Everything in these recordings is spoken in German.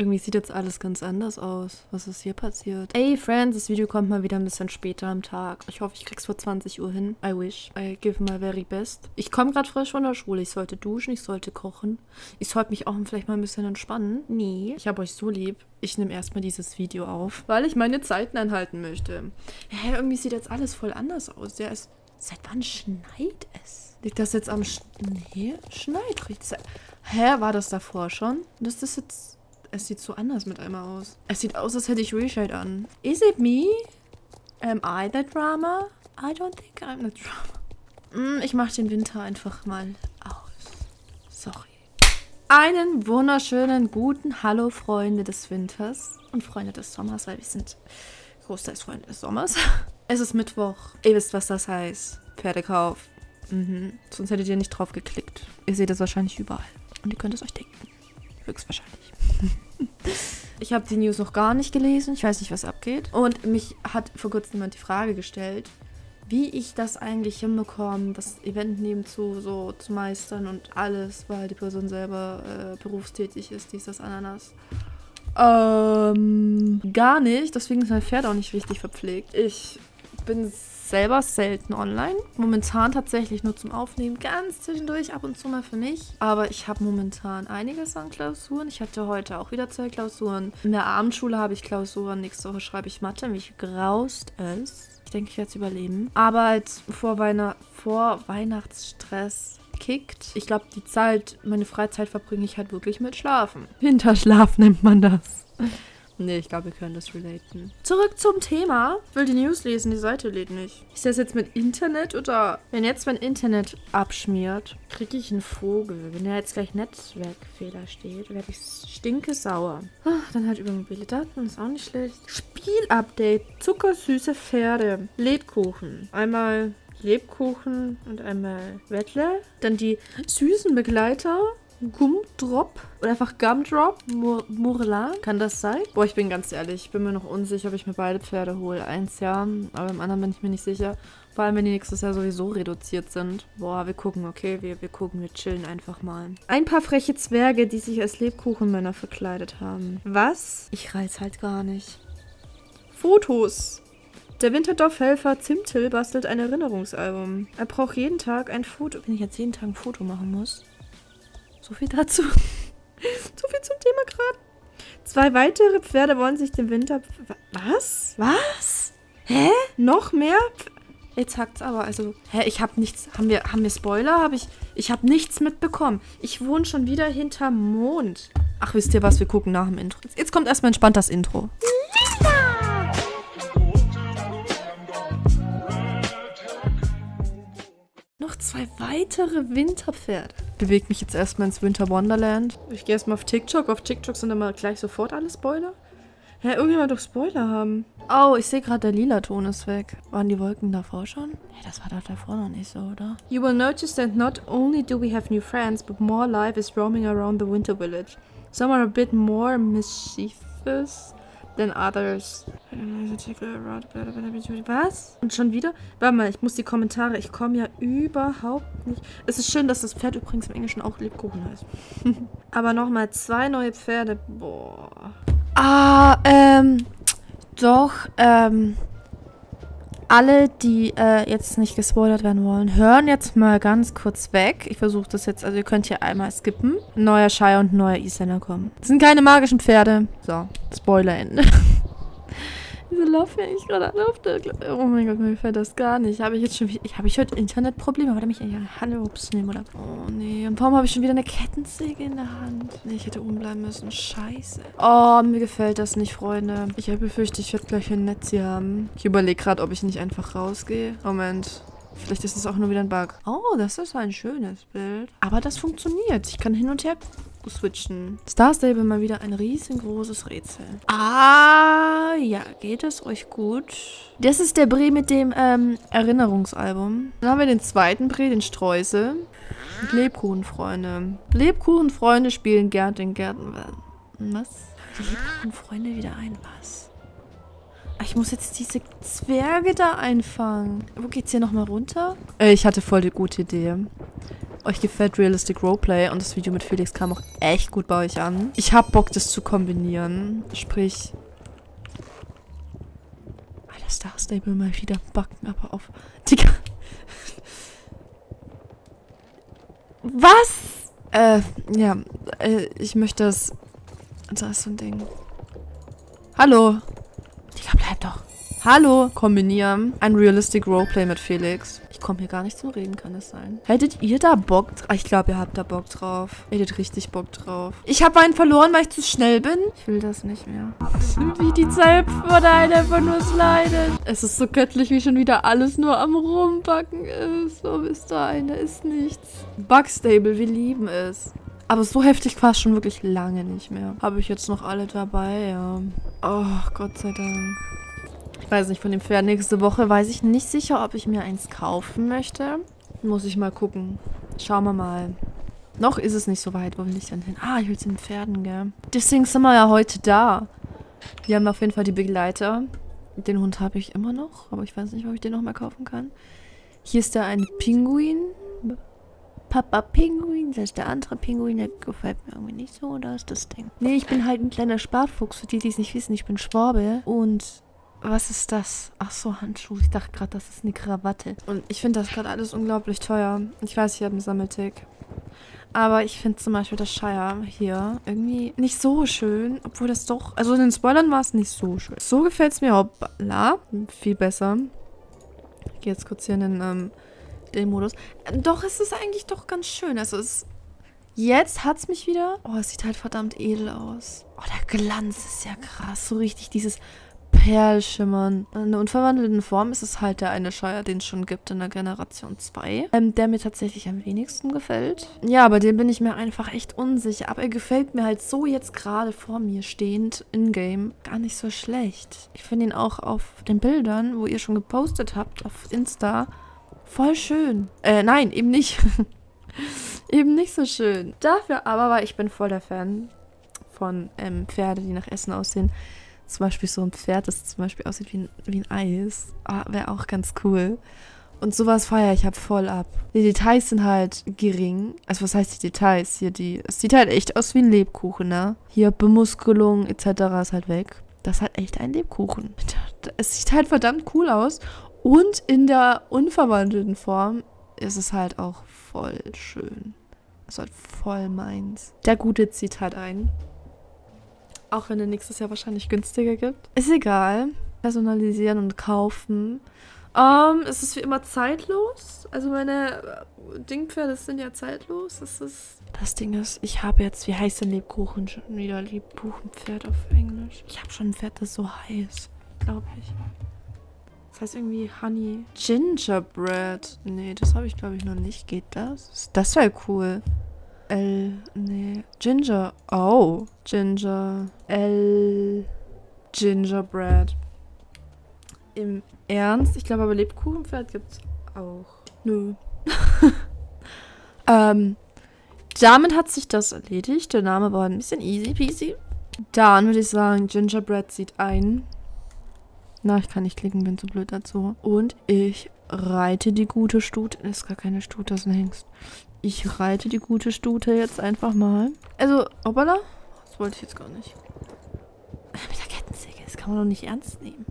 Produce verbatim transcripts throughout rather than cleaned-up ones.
Irgendwie sieht jetzt alles ganz anders aus. Was ist hier passiert? Ey, Friends, das Video kommt mal wieder ein bisschen später am Tag. Ich hoffe, ich krieg's vor zwanzig Uhr hin. I wish. I give my very best. Ich komme gerade frisch von der Schule. Ich sollte duschen, ich sollte kochen. Ich sollte mich auch vielleicht mal ein bisschen entspannen. Nee. Ich habe euch so lieb. Ich nehme erstmal dieses Video auf, weil ich meine Zeiten einhalten möchte. Hä, irgendwie sieht jetzt alles voll anders aus. Der ist... Seit wann schneit es? Liegt das jetzt am... Sch nee, schneit richtig. Hä, war das davor schon? Das ist jetzt... Es sieht so anders mit einmal aus. Es sieht aus, als hätte ich Reshade an. Is it me? Am I the drama? I don't think I'm the drama. Mm, ich mache den Winter einfach mal aus. Sorry. Einen wunderschönen guten Hallo, Freunde des Winters. Und Freunde des Sommers, weil wir sind großteils Freunde des Sommers. Es ist Mittwoch. Ihr wisst, was das heißt. Pferdekauf. Mhm. Sonst hättet ihr nicht drauf geklickt. Ihr seht es wahrscheinlich überall. Und ihr könnt es euch denken. Höchstwahrscheinlich. Ich habe die News noch gar nicht gelesen. Ich weiß nicht, was abgeht. Und mich hat vor kurzem jemand die Frage gestellt, wie ich das eigentlich hinbekomme, das Event nebenzu so zu meistern und alles, weil die Person selber äh, berufstätig ist, dies, das, Ananas. Ähm, gar nicht. Deswegen ist mein Pferd auch nicht richtig verpflegt. Ich bin selber selten online. Momentan tatsächlich nur zum Aufnehmen. Ganz zwischendurch, ab und zu mal für mich. Aber ich habe momentan einiges an Klausuren. Ich hatte heute auch wieder zwei Klausuren. In der Abendschule habe ich Klausuren. Nächste Woche schreibe ich Mathe. Mich graust es. Ich denke, ich werde es überleben. Aber als Vorweihnacht- Vorweihnachtsstress kickt. Ich glaube, die Zeit, meine Freizeit verbringe ich halt wirklich mit Schlafen. Winterschlaf nennt man das. Nee, ich glaube, wir können das relaten. Zurück zum Thema. Ich will die News lesen, die Seite lädt nicht. Ist das jetzt mit Internet oder... Wenn jetzt mein Internet abschmiert, kriege ich einen Vogel. Wenn da jetzt gleich Netzwerkfehler steht, werde ich stinkesauer. Ach, dann halt über mobile Daten, ist auch nicht schlecht. Spielupdate, zuckersüße Pferde, Lebkuchen. Einmal... Lebkuchen und einmal Wettler. Dann die süßen Begleiter. Gumdrop oder einfach Gumdrop. Mur Murla. Kann das sein? Boah, ich bin ganz ehrlich. Ich bin mir noch unsicher, ob ich mir beide Pferde hole. Eins ja, aber im anderen bin ich mir nicht sicher. Vor allem, wenn die nächstes Jahr sowieso reduziert sind. Boah, wir gucken, okay? Wir, wir gucken, wir chillen einfach mal. Ein paar freche Zwerge, die sich als Lebkuchenmänner verkleidet haben. Was? Ich reiz halt gar nicht. Fotos. Der Winterdorf-Helfer Zimtel bastelt ein Erinnerungsalbum. Er braucht jeden Tag ein Foto. Wenn ich jetzt jeden Tag ein Foto machen muss. So viel dazu. So viel zum Thema gerade. Zwei weitere Pferde wollen sich den Winter... Was? Was? Hä? Noch mehr? Jetzt hackt's aber. Also, hä, ich hab nichts... Haben wir, haben wir Spoiler? Hab ich... Ich hab nichts mitbekommen. Ich wohne schon wieder hinterm Mond. Ach, wisst ihr was? Wir gucken nach dem Intro. Jetzt kommt erstmal entspannt das Intro. Zwei weitere Winterpferde. Bewege mich jetzt erstmal ins Winter Wonderland. Ich gehe erstmal auf TikTok. Auf TikTok sind immer gleich sofort alle Spoiler. Hä, irgendjemand doch Spoiler haben. Oh, ich sehe gerade, der lila Ton ist weg. Waren die Wolken davor schon? Hä, das war doch davor noch nicht so, oder? You will notice that not only do we have new friends, but more life is roaming around the winter village. Some are a bit more mischievous than others. Was? Und schon wieder? Warte mal, ich muss die Kommentare... Ich komme ja überhaupt nicht... Es ist schön, dass das Pferd übrigens im Englischen auch Lebkuchen heißt. Aber nochmal, zwei neue Pferde. Boah. Ah, ähm... Doch, ähm... Alle, die äh, jetzt nicht gespoilert werden wollen, hören jetzt mal ganz kurz weg. Ich versuche das jetzt... Also ihr könnt hier einmal skippen. Neuer Shire und neuer Isländer kommen. Das sind keine magischen Pferde. So, Spoilerende. Wieso laufe ich gerade an auf der... Oh mein Gott, mir gefällt das gar nicht. Habe ich jetzt schon wieder... Habe ich heute Internetprobleme? Wollte mich eigentlich an Hallo-Ups nehmen, oder? Oh nee. Und warum habe ich schon wieder eine Kettensäge in der Hand? Nee, ich hätte oben bleiben müssen. Scheiße. Oh, mir gefällt das nicht, Freunde. Ich habe befürchtet, ich werde gleich ein Netz hier haben. Ich überlege gerade, ob ich nicht einfach rausgehe. Moment. Vielleicht ist es auch nur wieder ein Bug. Oh, das ist ein schönes Bild. Aber das funktioniert. Ich kann hin und her switchen. Star Stable mal wieder ein riesengroßes Rätsel. Ah, ja. Geht es euch gut? Das ist der Brie mit dem ähm, Erinnerungsalbum. Dann haben wir den zweiten Brie, den Streusel. Und Lebkuchenfreunde. Lebkuchenfreunde spielen gern den Gärten. Was? Lebkuchenfreunde wieder ein was? Ich muss jetzt diese Zwerge da einfangen. Wo geht's hier nochmal runter? Äh, ich hatte voll die gute Idee. euch gefällt Realistic Roleplay und das Video mit Felix kam auch echt gut bei euch an. Ich hab Bock, das zu kombinieren. Sprich... Alter, Star Stable mal wieder backen, aber auf... Digga! Was? Äh, ja. Äh, ich möchte das... Das ist so ein Ding. Hallo! Digga, bleib doch! Hallo! Kombinieren. Ein Realistic Roleplay mit Felix. Ich komme hier gar nicht zum Reden, kann das sein? Hättet ihr da Bock drauf? Ich glaube, ihr habt da Bock drauf. Ihr hättet richtig Bock drauf. Ich habe einen verloren, weil ich zu schnell bin. Ich will das nicht mehr. Wie die Zeit vor einer einfach nur slidet. Es ist so göttlich, wie schon wieder alles nur am Rumbacken ist. So bis dahin, da ist nichts. Bugstable, wir lieben es. Aber so heftig war es schon wirklich lange nicht mehr. Habe ich jetzt noch alle dabei, ja. Oh, Gott sei Dank. Ich weiß nicht, von dem Pferd nächste Woche weiß ich nicht sicher, ob ich mir eins kaufen möchte. Muss ich mal gucken. Schauen wir mal. Noch ist es nicht so weit. Wo will ich denn hin? Ah, ich will zu den Pferden, gell? Deswegen sind wir ja heute da. Wir haben auf jeden Fall die Begleiter. Den Hund habe ich immer noch, aber ich weiß nicht, ob ich den noch mal kaufen kann. Hier ist der eine Pinguin. Papa Pinguin, das ist der andere Pinguin, der gefällt mir irgendwie nicht so, oder ist das Ding? Nee, ich bin halt ein kleiner Sparfuchs, für die, die es nicht wissen, ich bin Schwabe und... Was ist das? Ach so, Handschuhe. Ich dachte gerade, das ist eine Krawatte. Und ich finde das gerade alles unglaublich teuer. Ich weiß, ich habe einen Sammeltick. Aber ich finde zum Beispiel das Shire hier irgendwie nicht so schön. Obwohl das doch... Also in den Spoilern war es nicht so schön. So gefällt es mir. Hoppla. Viel besser. Ich gehe jetzt kurz hier in den, ähm, den Modus. Doch, es ist eigentlich doch ganz schön. Also es... Jetzt hat's mich wieder... Oh, es sieht halt verdammt edel aus. Oh, der Glanz ist ja krass. So richtig dieses... Perlschimmern. In der unverwandelten Form ist es halt der eine Shire, den es schon gibt in der Generation zwei. Ähm, der mir tatsächlich am wenigsten gefällt. Ja, bei dem bin ich mir einfach echt unsicher. Aber er gefällt mir halt so jetzt gerade vor mir stehend in-game gar nicht so schlecht. Ich finde ihn auch auf den Bildern, wo ihr schon gepostet habt, auf Insta, voll schön. Äh, nein, eben nicht. Eben nicht so schön. Dafür aber, weil ich bin voll der Fan von ähm, Pferden, die nach Essen aussehen. Zum Beispiel so ein Pferd, das zum Beispiel aussieht wie ein, wie ein Eis. Ah, wäre auch ganz cool. Und sowas feiere ich halt voll ab. Die Details sind halt gering. Also was heißt die Details hier? Die, es sieht halt echt aus wie ein Lebkuchen, ne? Hier Bemuskelung et cetera ist halt weg. Das ist halt echt ein Lebkuchen. Es sieht halt verdammt cool aus. Und in der unverwandelten Form ist es halt auch voll schön. Es ist halt voll meins. Der Gute zieht halt ein. Auch wenn es nächstes Jahr wahrscheinlich günstiger gibt. Ist egal. Personalisieren und kaufen. Ähm, es ist wie immer zeitlos. Also meine Dingpferde sind ja zeitlos. Das ist... Das Ding ist, ich habe jetzt, wie heißt denn Lebkuchen schon wieder? Lebkuchenpferd auf Englisch. Ich habe schon ein Pferd, das so heiß. Glaube ich. Das heißt irgendwie Honey. Gingerbread. Nee, das habe ich glaube ich noch nicht. Geht das? Das wäre cool. L, nee, Ginger, oh, Ginger, L, Gingerbread. Im Ernst? Ich glaube aber Lebkuchenpferd gibt's auch. Nö. ähm, damit hat sich das erledigt. Der Name war ein bisschen easy peasy. Dann würde ich sagen, Gingerbread zieht ein. Na, ich kann nicht klicken, bin zu blöd dazu. Und ich reite die gute Stute. Ist gar keine Stute, das ist ein Hengst. Ich reite die gute Stute jetzt einfach mal. Also, hoppala. Das wollte ich jetzt gar nicht. Mit der Kettensäge. Das kann man doch nicht ernst nehmen.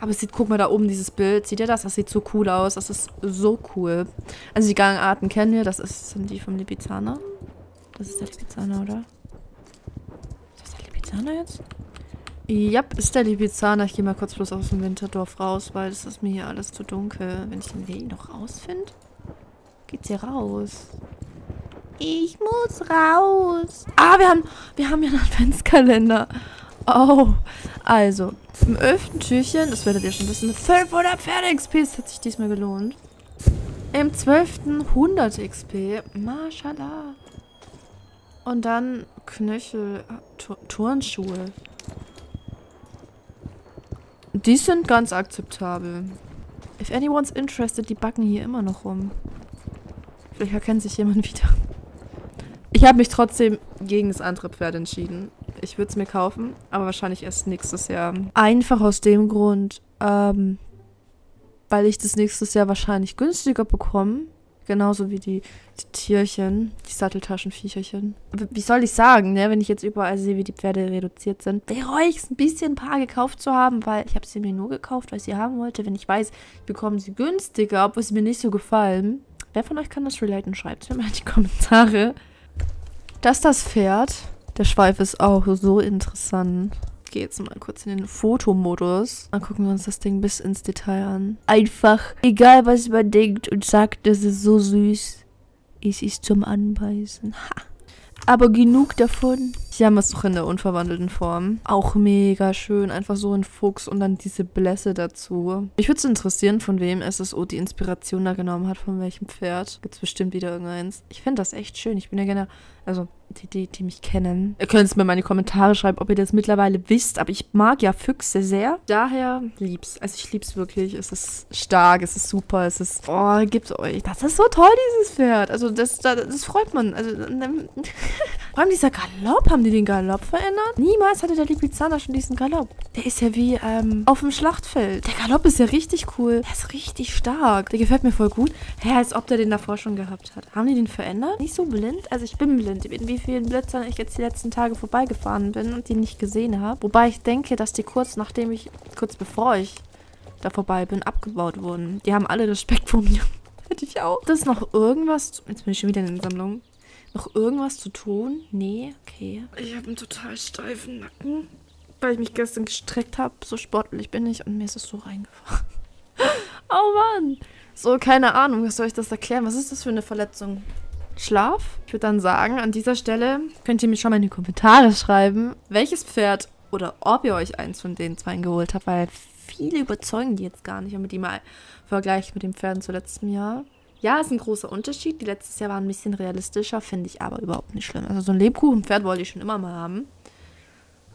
Aber es sieht, guck mal da oben, dieses Bild. Seht ihr das? Das sieht so cool aus. Das ist so cool. Also die Gangarten kennen wir. Das ist, sind die vom Lipizzaner. Das ist der Lipizzaner, oder? Ist das der Lipizzaner jetzt? Ja, yep, ist der Lipizzaner. Ich gehe mal kurz bloß aus dem Winterdorf raus, weil das ist mir hier alles zu dunkel. Wenn ich den Weg noch rausfinde. Geht's hier raus? Ich muss raus. Ah, wir haben, wir haben ja einen Adventskalender. Oh. Also, im elften Türchen, das werdet ihr schon wissen, mit fünfhundert Pferde-X P. Das hat sich diesmal gelohnt. Im zwölften hundert X P. Mashallah. Und dann Knöchel, Tur Turnschuhe. Die sind ganz akzeptabel. If anyone's interested, die backen hier immer noch rum. Vielleicht erkennt sich jemand wieder. Ich habe mich trotzdem gegen das andere Pferd entschieden. Ich würde es mir kaufen, aber wahrscheinlich erst nächstes Jahr. Einfach aus dem Grund, ähm, weil ich das nächstes Jahr wahrscheinlich günstiger bekomme. Genauso wie die, die Tierchen, die Satteltaschenviecherchen. Wie soll ich sagen, ne? Wenn ich jetzt überall sehe, wie die Pferde reduziert sind, bereue ich es ein bisschen, ein paar gekauft zu haben, weil ich habe sie mir nur gekauft, weil ich sie haben wollte. Wenn ich weiß, ich bekomme sie günstiger, obwohl sie mir nicht so gefallen. Wer von euch kann das relaten? Schreibt es mir mal in die Kommentare. Dass das Pferd, der Schweif ist auch so interessant. Ich gehe jetzt mal kurz in den Fotomodus. Dann gucken wir uns das Ding bis ins Detail an. Einfach, egal was man denkt und sagt, das ist so süß. Es ist zum Anbeißen. Ha. Aber genug davon. Hier haben wir es noch in der unverwandelten Form. Auch mega schön. Einfach so ein Fuchs und dann diese Blässe dazu. Mich würde es interessieren, von wem S S O die Inspiration da genommen hat, von welchem Pferd. Gibt es bestimmt wieder irgendeins. Ich finde das echt schön. Ich bin ja gerne... Also, die, die, die mich kennen. Ihr könnt es mir mal in die Kommentare schreiben, ob ihr das mittlerweile wisst. Aber ich mag ja Füchse sehr. Daher lieb's. Also, ich lieb's wirklich. Es ist stark, es ist super, es ist... Oh, gibt's euch. Das ist so toll, dieses Pferd. Also, das, das, das freut man. Also, vor allem dieser Galopp. Haben die den Galopp verändert? Niemals hatte der Lipizzaner schon diesen Galopp. Der ist ja wie, ähm, auf dem Schlachtfeld. Der Galopp ist ja richtig cool. Der ist richtig stark. Der gefällt mir voll gut. Hä, als ob der den davor schon gehabt hat. Haben die den verändert? Nicht so blind? Also, ich bin blind. In wie vielen Blitzern ich jetzt die letzten Tage vorbeigefahren bin und die nicht gesehen habe. Wobei ich denke, dass die kurz nachdem ich, kurz bevor ich da vorbei bin, abgebaut wurden. Die haben alle Respekt vor mir. Hätte ich auch. Das ist noch irgendwas, jetzt bin ich schon wieder in der Sammlung, noch irgendwas zu tun? Nee, okay. Ich habe einen total steifen Nacken, weil ich mich gestern gestreckt habe. So sportlich bin ich und mir ist es so reingefahren. Oh Mann. So, keine Ahnung, was soll ich das erklären? Was ist das für eine Verletzung? Schlaf. Ich würde dann sagen, an dieser Stelle könnt ihr mir schon mal in die Kommentare schreiben, welches Pferd oder ob ihr euch eins von den zwei geholt habt, weil viele überzeugen die jetzt gar nicht, wenn man die mal vergleicht mit den Pferden zu letztem Jahr. Ja, ist ein großer Unterschied. Die letztes Jahr waren ein bisschen realistischer, finde ich aber überhaupt nicht schlimm. Also so ein Lebkuchenpferd wollte ich schon immer mal haben.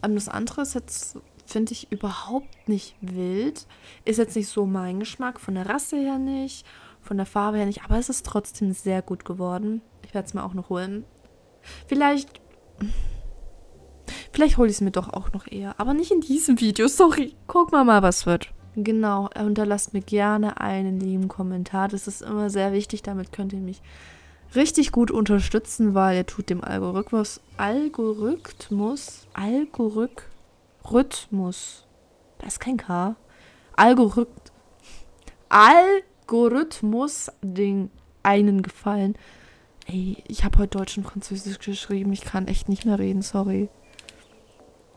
Aber das andere ist jetzt, finde ich, überhaupt nicht wild. Ist jetzt nicht so mein Geschmack, von der Rasse her nicht, von der Farbe her nicht, aber es ist trotzdem sehr gut geworden. Ich werde es mir auch noch holen. Vielleicht... Vielleicht hole ich es mir doch auch noch eher. Aber nicht in diesem Video, sorry. Gucken wir mal, was wird. Genau, hinterlasst mir gerne einen lieben Kommentar. Das ist immer sehr wichtig. Damit könnt ihr mich richtig gut unterstützen, weil ihr tut dem Algorithmus... Algorithmus... Algorithmus... Da ist kein K. Algorithmus... Algorithmus den einen Gefallen... Ey, ich habe heute Deutsch und Französisch geschrieben. Ich kann echt nicht mehr reden, sorry.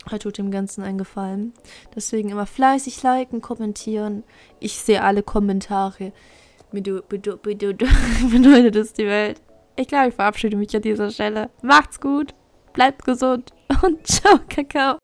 Heute tut dem Ganzen einen Gefallen. Deswegen immer fleißig liken, kommentieren. Ich sehe alle Kommentare. Bedeutet es die Welt. Ich glaube, ich verabschiede mich an dieser Stelle. Macht's gut, bleibt gesund und ciao, Kakao.